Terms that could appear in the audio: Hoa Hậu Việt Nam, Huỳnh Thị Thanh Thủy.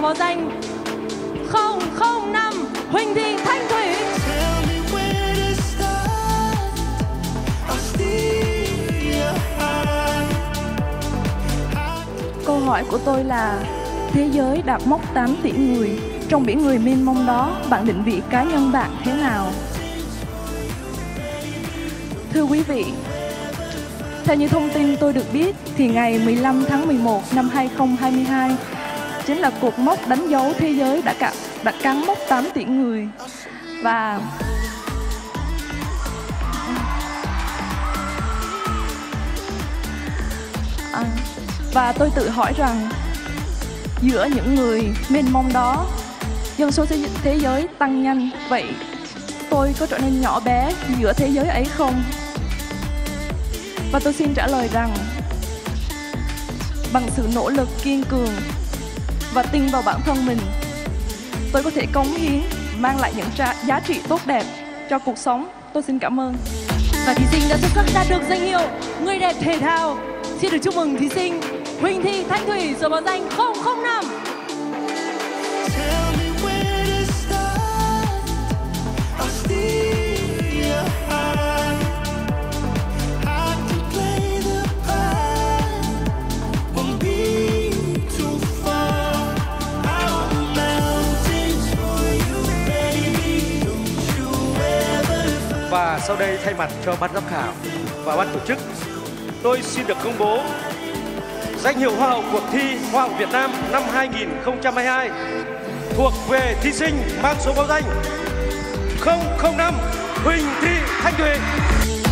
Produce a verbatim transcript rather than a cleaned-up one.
ở báo danh không không năm Huỳnh Thị Thanh Thủy. Câu hỏi của tôi là thế giới đạt mốc tám tỷ người, trong biển người mênh mông đó, bạn định vị cá nhân bạn thế nào? Thưa quý vị, theo như thông tin tôi được biết thì ngày mười lăm tháng mười một năm hai không hai hai chính là cột mốc đánh dấu thế giới đã cả, đã cán mốc tám tỷ người. Và à, và tôi tự hỏi rằng giữa những người mênh mông đó, dân số thế giới tăng nhanh, vậy tôi có trở nên nhỏ bé giữa thế giới ấy không? Và tôi xin trả lời rằng bằng sự nỗ lực kiên cường và tin vào bản thân mình, tôi có thể cống hiến, mang lại những giá trị tốt đẹp cho cuộc sống. Tôi xin cảm ơn. Và thí sinh đã xuất sắc đạt được danh hiệu Người đẹp thể thao. Xin được chúc mừng thí sinh Huỳnh Thị Thanh Thủy, số báo danh không không năm. Và sau đây thay mặt cho ban giám khảo và ban tổ chức, tôi xin được công bố danh hiệu Hoa hậu cuộc thi Hoa hậu Việt Nam năm hai nghìn không trăm hai mươi hai thuộc về thí sinh mang số báo danh không không năm Huỳnh Thị Thanh Thủy.